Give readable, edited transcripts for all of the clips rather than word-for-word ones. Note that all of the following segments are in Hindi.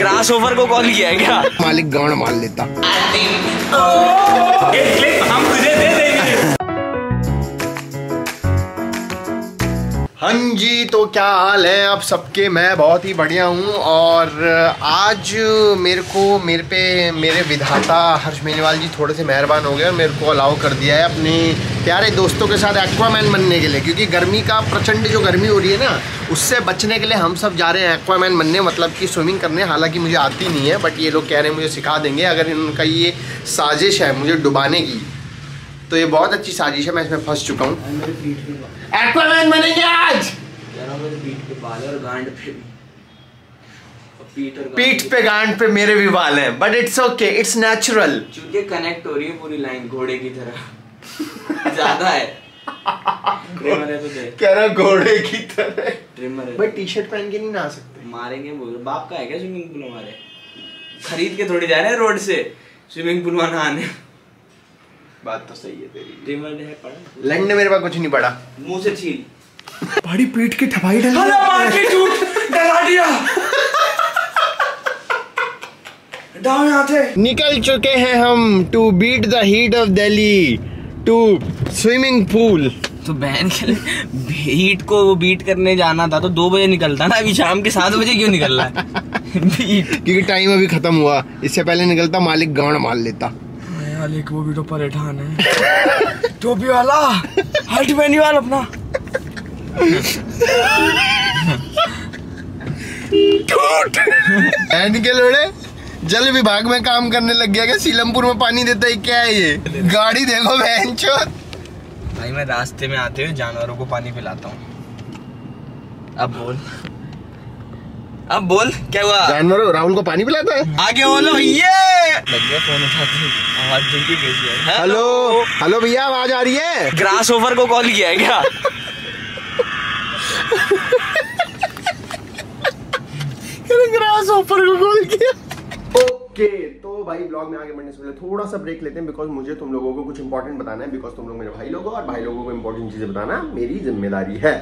ग्रास ओवर को कॉल किया है क्या? मालिक गांड मार लेता। एक क्लिप हम तुझे दे देंगे। हाँ जी, तो क्या हाल है आप सबके? मैं बहुत ही बढ़िया हूँ और आज मेरे विधाता हर्ष बेनीवाल जी थोड़े से मेहरबान हो गए और मेरे को अलाउ कर दिया है अपने प्यारे दोस्तों के साथ एक्वामैन बनने के लिए, क्योंकि गर्मी का प्रचंड जो गर्मी हो रही है ना, उससे बचने के लिए हम सब जा रहे हैं एक्वामैन बनने, मतलब कि स्विमिंग करने। हालाँकि मुझे आती नहीं है, बट ये लोग कह रहे हैं मुझे सिखा देंगे। अगर इनका ये साजिश है मुझे डुबाने की, तो ये बहुत अच्छी साजिश है, मैं इसमें फंस चुका हूँ। एक्वामैन बनेंगे आज। पीठ पे बाल और गांड पे भी। पीठ पे गांड पे मेरे भी बाल हैं, but it's okay, it's natural. चूंकि कनेक्ट हो रही है पूरी लाइन घोड़े की तरह। ज्यादा है। ट्रिमर है तो कह रहा घोड़े की तरह ट्रिमर है, बट टी शर्ट पहन के नहीं नहा सकते, मारेंगे। बाप का है क्या स्विमिंग पूल? हमारे खरीद के थोड़ी जा रहे हैं रोड से स्विमिंग पूल में नहाने। बात तो सही है तेरी। डिमांड है पड़ा लंड, मेरे पास कुछ नहीं पड़ा। मुंह से छील बड़ी पीठ की ठपाई डाल दिया। निकल चुके हैं हम to beat the heat of Delhi to swimming pool. तो बहन के लिए हीट को बीट करने जाना था तो 2 बजे निकलता ना, अभी शाम के 7 बजे क्यों निकल रहा है? क्योंकि टाइम अभी खत्म हुआ, इससे पहले निकलता मालिक गांड मार लेता। वो भी तो परेशान है। टोपी वाला हर्ष बेनीवाल अपना। के लोड़े जल विभाग में काम करने लग गया क्या? सीलमपुर में पानी देता है क्या है ये? गाड़ी देखो बहन चोद। भाई मैं रास्ते में आते हुए जानवरों को पानी पिलाता हूँ। अब बोल क्या हुआ? जानवरों राहुल को पानी पिलाता है। आगे बोलो। ये लग गया फोन उठाते, आवाज जल्दी भेजी है। हेलो हेलो भैया, आवाज आ रही है? ग्रास ओवर को कॉल किया है क्या? ग्रास ओवर को कॉल किया। ओके, तो भाई ब्लॉग में आगे बढ़ने से पहले थोड़ा सा ब्रेक लेते हैं, बिकॉज मुझे तुम लोगों को कुछ इंपॉर्टेंट बताना है। बिकॉज तुम लोग मेरे भाई लोग हो और भाई लोगों को इंपॉर्टेंट चीजें बताना मेरी जिम्मेदारी है।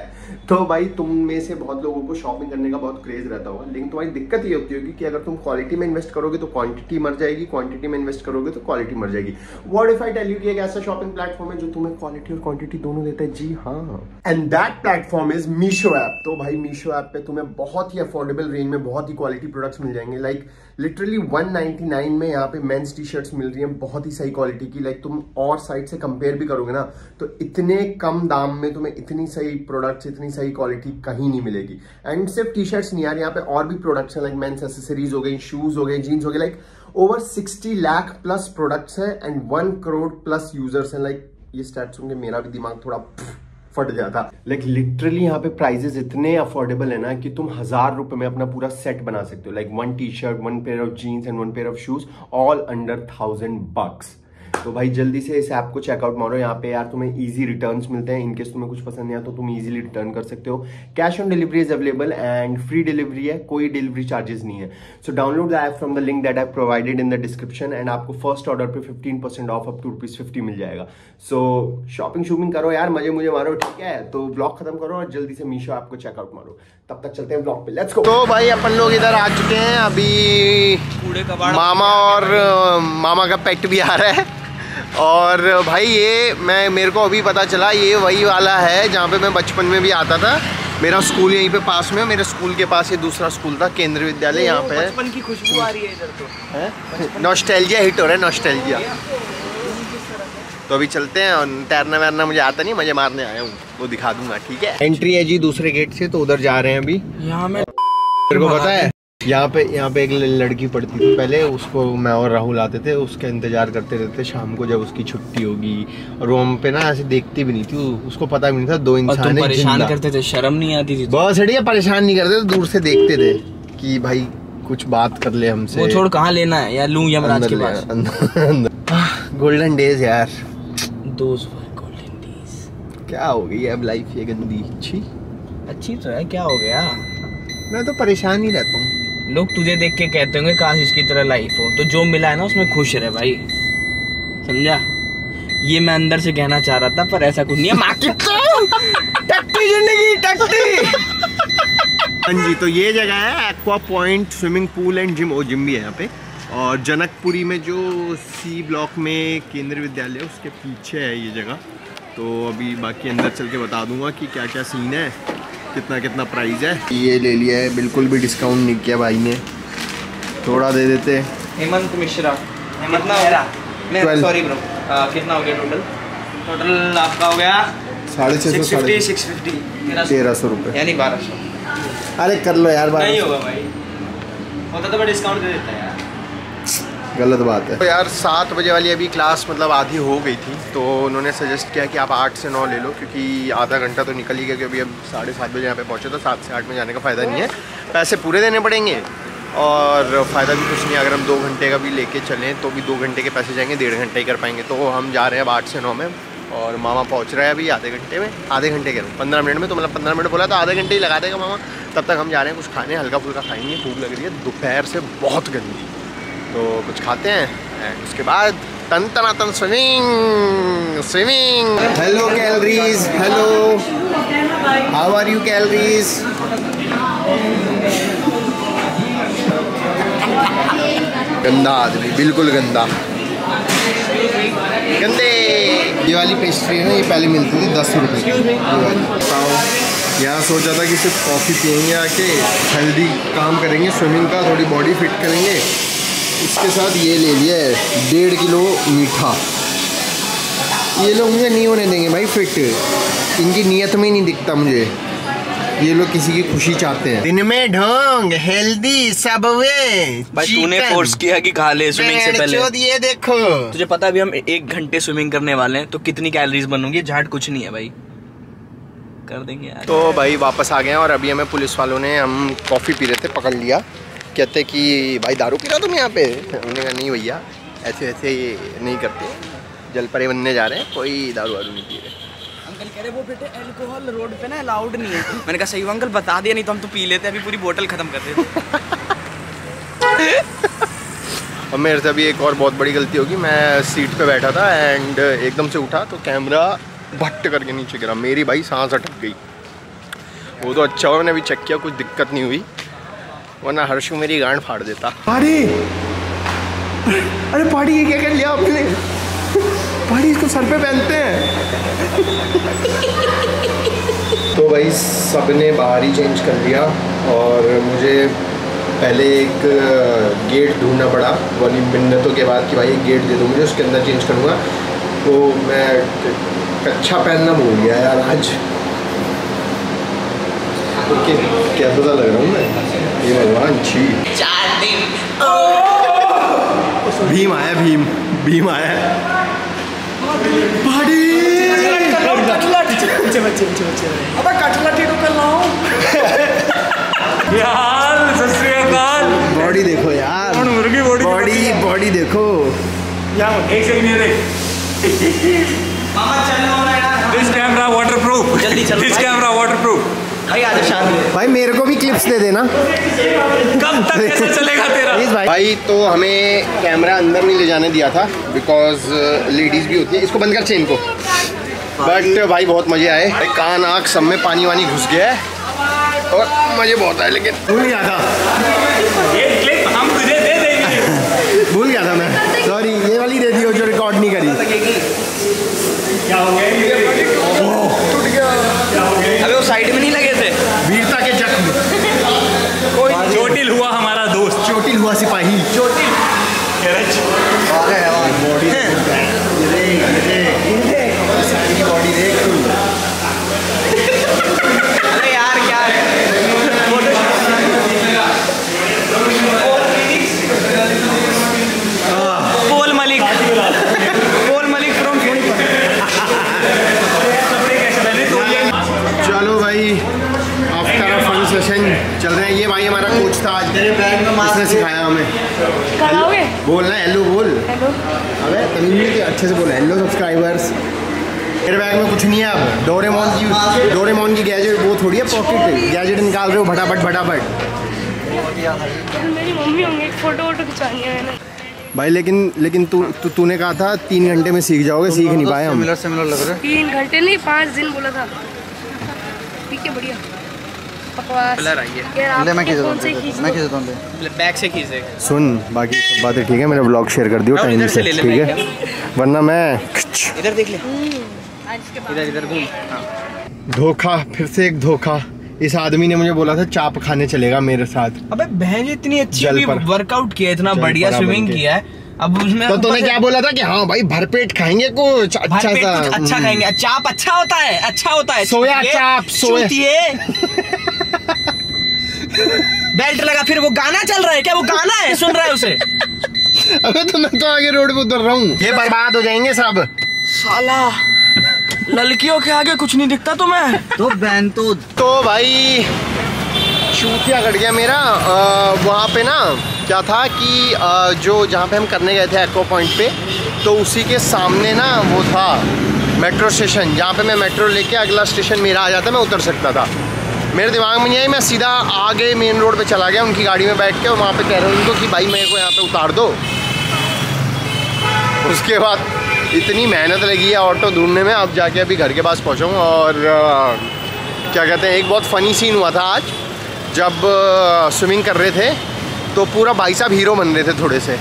तो भाई तुम में से बहुत लोगों को शॉपिंग करने का बहुत क्रेज रहता होगा, लेकिन तुम्हारी दिक्कत ये होती होगी कि अगर तुम क्वालिटी में इन्वेस्ट करोगे तो क्वांटिटी मर जाएगी, क्वांटिटी में इन्वेस्ट करोगे तो क्वालिटी मर जाएगी। What if I tell you कि एक ऐसा शॉपिंग प्लेटफॉर्म है जो तुम्हें क्वालिटी और क्वांटिटी दोनों देता है। जी हाँ, and that platform is Meesho app. तो भाई मीशो ऐप पे तुम्हें बहुत ही अफोर्डेबल रेंज में बहुत ही क्वालिटी प्रोडक्ट्स मिल जाएंगे। लाइक लिटरली 199 में यहाँ पे मेंस टी शर्ट्स मिल रही हैं बहुत ही सही क्वालिटी की। लाइक तुम और साइट से कंपेयर भी करोगे ना, तो इतने कम दाम में तुम्हें इतनी सही प्रोडक्ट्स, इतनी सही क्वालिटी कहीं नहीं मिलेगी। एंड सिर्फ टी शर्ट्स नहीं यार, यहाँ पे और भी प्रोडक्ट्स हैं, लाइक मेंस एसेसरीज हो गई, शूज हो गए, जीन्स हो गए। Like over 60 lakh plus products हैं एंड 1 करोड़ प्लस यूजर्स हैं। लाइक ये स्टैट्स होंगे, मेरा भी दिमाग थोड़ा फट जाता। लाइक लिटरली यहाँ पे प्राइजेस इतने अफोर्डेबल है ना कि तुम 1000 रुपए में अपना पूरा सेट बना सकते हो। Like 1 T shirt, 1 pair of jeans and 1 pair of shoes, all under $1000। तो भाई जल्दी से इस ऐप को चेकआउट मारो। यहाँ पे यार तुम्हें इजी रिटर्न्स मिलते हैं, इनकेस तुम्हें कुछ पसंद नहीं आता तो तुम इजीली रिटर्न कर सकते हो। Cash on delivery is available and free delivery है, कोई डिलीवरी चार्जेस नहीं है। So download the app from the link that I provided in the description and आपको फर्स्ट ऑर्डर पे 15% ऑफ अप टू ₹50 मिल जाएगा। सो शॉपिंग करो यार, मजे मुझे मारो, ठीक है? तो ब्लॉग खत्म करो और जल्दी से मीशो ऐप को चेकआउट मारो। तब तक चलते हैं ब्लॉग पे, लेट्स गो। तो भाई अपन लोग इधर आ चुके हैं, अभी मामा और मामा का पेट भी आ रहा है। और भाई ये मेरे को अभी पता चला, ये वही वाला है जहाँ पे मैं बचपन में भी आता था। मेरा स्कूल यहीं पे पास में, मेरे स्कूल के पास ये दूसरा स्कूल था, केंद्रीय विद्यालय। यहाँ पे बचपन की खुशबू आ रही है इधर तो, नॉस्टैल्जिया हिट हो रहा है, नॉस्टैल्जिया। तो अभी चलते हैं, और तैरना वैरना मुझे आता नहीं, मजे मारने आया हूँ, वो दिखा दूंगा, ठीक है? एंट्री है जी दूसरे गेट से, तो उधर जा रहे हैं अभी। यहाँ में मेरे को पता है, यहाँ पे एक लड़की पढ़ती थी पहले, उसको मैं और राहुल आते थे, उसका इंतजार करते रहते शाम को जब उसकी छुट्टी होगी। और वो हम पे ना ऐसे देखती भी नहीं थी, उसको पता भी नहीं था 2 इंसान तो परेशान करते थे, शर्म नहीं आती थी। बस हटिए, परेशान नहीं करते, दूर से देखते थे कि भाई कुछ बात कर ले हमसे। वो छोड़, कहाँ लेना है यार, लूं यमराज के पास। गोल्डन डेज यार, दोस्त गोल्डन डेज। क्या हो गई अब लाइफ ये गंदी? अच्छी तो है, क्या हो गया? मैं तो परेशान ही रहता हूँ। लोग तुझे देख के कहते होंगे काश इसकी तरह लाइफ हो, तो जो मिला है ना उसमें खुश रहे भाई, समझा? ये मैं अंदर से कहना चाह रहा था, पर ऐसा कुछ नहीं है। टट्टी जिंदगी, टट्टी। हाँ जी, तो ये जगह है aqua point swimming pool and gym, और जिम भी है यहाँ पे। और जनकपुरी में जो सी ब्लॉक में केंद्रीय विद्यालय है उसके पीछे है ये जगह। तो अभी बाकी अंदर चल के बता दूंगा कि क्या क्या सीन है, कितना कितना प्राइस है। ये ले लिया है, बिल्कुल भी डिस्काउंट नहीं किया भाई ने, थोड़ा दे देते। हेमंत मिश्रा, हेमंत मेरा, सॉरी ब्रो। कितना हो गया टोटल? टोटल आपका हो गया 650 रुपये यानी 1200। अरे कर लो यार, बात नहीं होगा भाई, होता तो मैं डिस्काउंट दे देता यार। गलत बात है तो यार। 7 बजे वाली अभी क्लास मतलब आधी हो गई थी, तो उन्होंने सजेस्ट किया कि आप 8 से 9 ले लो, क्योंकि आधा घंटा तो निकल ही गया। क्योंकि अब 7:30 बजे यहाँ पे पहुँचे तो 7 से 8 में जाने का फ़ायदा नहीं है, पैसे पूरे देने पड़ेंगे और फ़ायदा भी कुछ नहीं। अगर हम 2 घंटे का भी लेके चलें तो भी 2 घंटे के पैसे जाएंगे, 1.5 घंटे ही कर पाएंगे। तो हम जा रहे हैं अब 8 से 9 में, और मामा पहुंच रहा है अभी आधे घंटे में, आधे घंटे के 15 मिनट में। तो मतलब 15 मिनट बोला तो आधे घंटे ही लगा देगा मामा। तब तक हम जा रहे हैं कुछ खाने, हल्का फुल्का खाएंगे, भूख लग रही है दोपहर से बहुत गंदी, तो कुछ खाते हैं एंड उसके बाद तन तना तन swimming. Hello calories, hello how are you calories. गंदा आदमी, बिल्कुल गंदा, गंदे। ये वाली पेस्ट्री है ना, ये पहले मिलती थी 10 रुपये की। यहाँ सोचा था कि सिर्फ कॉफ़ी पियेंगे आके, हेल्दी काम करेंगे, स्विमिंग का, थोड़ी बॉडी फिट करेंगे। इसके साथ ये ले लिया है 1.5 किलो मीठा। ये लोग मुझे नहीं होने देंगे भाई फिट, इनकी नीयत में ही नहीं दिखता मुझे, ये लोग किसी की खुशी चाहते हैं। दिन में ढोंग, हेल्दी, सबवे, भाई तूने फोर्स किया कि खा ले स्विमिंग से पहले। ये देखो, तुझे पता है अभी हम 1 घंटे स्विमिंग करने वाले हैं तो कितनी कैलोरीज बनूंगी, झाट कुछ नहीं है भाई, कर देंगे यार। तो भाई वापस आ गए और अभी हमें पुलिस वालों ने, हम कॉफ़ी पी रहे थे, पकड़ लिया। कहते कि भाई दारू पी रहा तुम यहाँ पे। हमने कहा नहीं भैया, ऐसे ऐसे नहीं करते, जलपरे बनने जा रहे हैं, कोई दारू वारू नहीं पी रहे। अंकल कह रहे वो बेटे अल्कोहल रोड पे ना अलाउड नहीं है। मैंने कहा सही हो अंकल, बता दिया नहीं तो हम तो पी लेते, अभी पूरी बोतल खत्म कर देते। और मेरे से अभी एक और बहुत बड़ी गलती होगी, मैं सीट पे बैठा था एंड एकदम से उठा तो कैमरा भट्ट करके नीचे गिरा, मेरी भाई सांस अटक गई। वो तो अच्छा हुआ मैंने अभी चेक किया, कुछ दिक्कत नहीं हुई, वरना हर्षु मेरी गांड फाड़ देता। अरे पाड़ी ये क्या कर लिया आपने, भाई इसको सर पे पहनते हैं। तो भाई सबने बाहर ही चेंज कर लिया और मुझे पहले एक गेट ढूंढना पड़ा वाली मिन्नतों के बाद कि भाई एक गेट दे दो मुझे, उसके अंदर चेंज करूँगा। तो मैं कच्छा पहनना भूल गया यार आज, तो क्या पता लग रहा हूँ मैं, ये भगवान छी। 4 दिन भीम आया, भीम आया भाड़ी। अबे कटलटी को कर लाओ। यार सत श्री अकाल। बॉडी देखो यार, मुर्गी बॉडी देखो यार, एक सेकंड नहीं रहे। दिस कैमरा वाटरप्रूफ, जल्दी चलो, दिस कैमरा वाटरप्रूफ भाई। आज शाम भाई मेरे को भी क्लिप्स दे देना, कब तक कैसे चलेगा तेरा भाई। तो हमें कैमरा अंदर नहीं ले जाने दिया था बिकॉज लेडीज़ भी होती है। इसको बंद कर चेन को, बट भाई बहुत मज़े आए, कान आँख सब में पानी वानी घुस गया है और मज़े बहुत आए। लेकिन भूल गया था ये क्लिप हम तुझे दे देंगे। भूल गया था मैं, सॉरी। ये वाली दे दियो जो रिकॉर्ड नहीं करी। क्या हो गया, अरे वो साइड में नहीं लगे थे। वीरता के जख्म, कोई चोटिल हुआ हमारा दोस्त, चोटिल हुआ सिपाही, चोटिल बॉडी देख तू। अरे यार क्या है, पोल मलिक फ्रॉम। चलो भाई आफ्टर अ फन सेशन चल रहे हैं। ये भाई हमारा कोच था आज, इसने सिखाया हमें बोलना। हेलो बोल, अबे तमिल में अच्छे से बोल। Hello subscribers. मेरे बैग में कुछ नहीं है अब, डोरेमोन की गैजेट वो थोड़ी है, पॉकेट गैजेट निकाल रहे हो फटाफट भाई। लेकिन तूने कहा था 3 घंटे में सीख जाओगे, सीख नहीं पाए हम। सिमिलर लग रहा है। 3 घंटे नहीं 5 दिन बोला था। ठीक है बढ़िया। बकवास। सुन बाकी सब बातें ठीक है, मेरा ब्लॉग शेयर कर दियो टाइम से, ठीक है, वरना मैं इधर देख ले, इधर इधर घूम। धोखा, फिर से एक धोखा। इस आदमी ने मुझे बोला था चाप खाने चलेगा मेरे साथ। अबे बहन इतनी अच्छी वर्कआउट किया, इतना बढ़िया स्विमिंग किया है, अब उसमें तो तूने क्या बोला था कि हाँ भाई भरपेट खाएंगे कुछ अच्छा सा, अच्छा खाएंगे, चाप अच्छा होता है, अच्छा होता है, सोया चाप, बेल्ट लगा। फिर वो गाना चल रहा है क्या, वो गाना है, सुन रहा है उसे? अबे तो मैं तो आगे रोड पे उतर रहा हूँ, ये बर्बाद हो जाएंगे सब। साला लड़कियों के आगे कुछ नहीं दिखता तुम्हें तो बहन। तो भाई चूतिया कट गया मेरा। वहाँ पे ना क्या था कि जो जहाँ पे हम करने गए थे एक्वा पॉइंट पे, तो उसी के सामने ना वो था मेट्रो स्टेशन, जहाँ पे मैं मेट्रो लेके अगला स्टेशन मेरा आ जाता, मैं उतर सकता था। मेरे दिमाग में नहीं आई, मैं सीधा आगे मेन रोड पे चला गया उनकी गाड़ी में बैठ के, और वहाँ पे कह रहे हैं उनको कि भाई मेरे को यहाँ पे उतार दो। उसके बाद इतनी मेहनत लगी है ऑटो ढूंढने में, अब जाके अभी घर के पास पहुँचाऊँ। और क्या कहते हैं, एक बहुत फ़नी सीन हुआ था आज, जब स्विमिंग कर रहे थे तो पूरा भाई साहब हीरो बन रहे थे थोड़े से,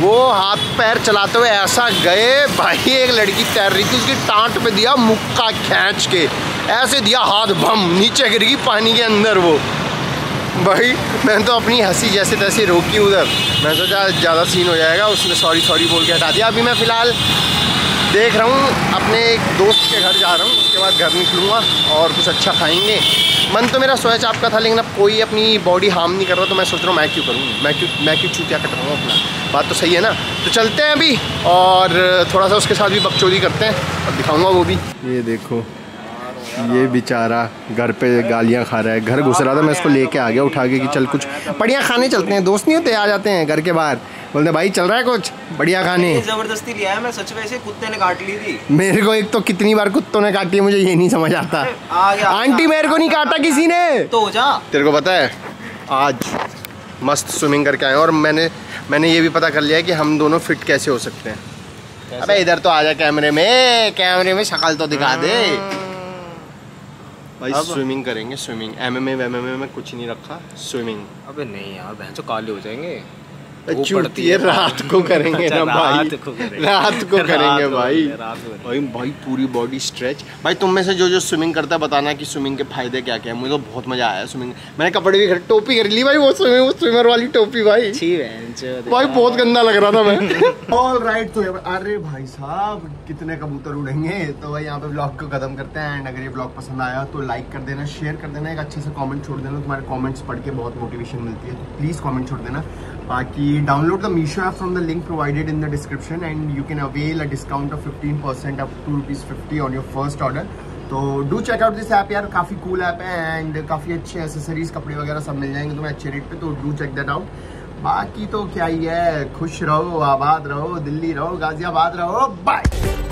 वो हाथ पैर चलाते हुए ऐसा गए भाई, एक लड़की तैर रही थी उसकी टाँट पे दिया मुक्का खींच के, ऐसे दिया हाथ, बम नीचे गिर गई पानी के अंदर वो। भाई मैंने तो अपनी हंसी जैसे तैसे रोकी उधर, मैं सोचा ज़्यादा सीन हो जाएगा, उसने सॉरी सॉरी बोल के हटा दिया। अभी मैं फ़िलहाल देख रहा हूँ, अपने एक दोस्त के घर जा रहा हूँ, उसके बाद घर निकलूँगा और कुछ अच्छा खाएँगे। मन तो मेरा सोया चाप का था, लेकिन अब कोई अपनी बॉडी हार्म नहीं कर रहा, तो मैं सोच रहा हूँ मैं क्यों चूतिया कट रहा हूँ अपना। बात तो सही है ना। तो चलते हैं अभी और थोड़ा सा उसके साथ भी बकचोदी करते हैं, और दिखाऊंगा वो भी। ये देखो, ये बेचारा घर पे गालियाँ खा रहा है, घर घुस रहा था, मैं इसको लेके आ गया उठा के कि चल कुछ बढ़िया खाने चलते हैं। दोस्त नहीं होते, आ जाते हैं घर के बाहर, बोलते भाई चल रहा है कुछ बढ़िया खाने। जबरदस्ती लिया है मैं, सच में ऐसे कुत्ते ने काट ली थी मेरे को। एक तो कितनी बार कुत्तों ने काटी है, मुझे ये नहीं समझ आता। आंटी मेरे को नहीं काटा किसी ने, तो जा। तेरे को पता है आज मस्त स्विमिंग करके आए, और मैंने ये भी पता कर लिया कि हम दोनों फिट कैसे हो सकते हैं। अबे इधर तो आ जा, कैमरे में शक्ल तो दिखा दे भाई। स्विमिंग करेंगे, स्विमिंग एमएमए में कुछ नहीं रखा, स्विमिंग। अबे नहीं यार बहन काले हो जाएंगे, चूतिया रात को करेंगे ना भाई, रात को करेंगे भाई पूरी बॉडी स्ट्रेच। भाई तुम में से जो जो स्विमिंग करता है बताना कि स्विमिंग के फायदे क्या क्या हैं। मुझे तो बहुत मजा आया स्विमिंग, मैंने कपड़े भी टोपी कर ली भाई, वो स्विमर वाली टोपी भाई, भाई बहुत गंदा लग रहा था मैं। ऑलराइट, तो अरे भाई साहब कितने कबूतर उड़ेंगे। तो भाई यहाँ पे ब्लॉग को खत्म करते हैं, एंड अगर ये ब्लॉग पसंद आया तो लाइक कर देना, शेयर कर देना, एक अच्छे से कॉमेंट छोड़ देना, तुम्हारे कॉमेंट्स पढ़ के बहुत मोटिवेशन मिलती है, तो प्लीज कॉमेंट छोड़ देना। बाकी download the Meesho app from the link provided in the description, and you can avail a discount of 15% up to ₹50 on your first order. So do check out this app यार, काफ़ी cool app है, and काफ़ी अच्छे accessories, कपड़े वगैरह सब मिल जाएंगे तुम्हें अच्छे रेट पे, तो do check that out। बाकी तो क्या ही है, खुश रहो, आबाद रहो, दिल्ली रहो, गाजियाबाद रहो, बाय।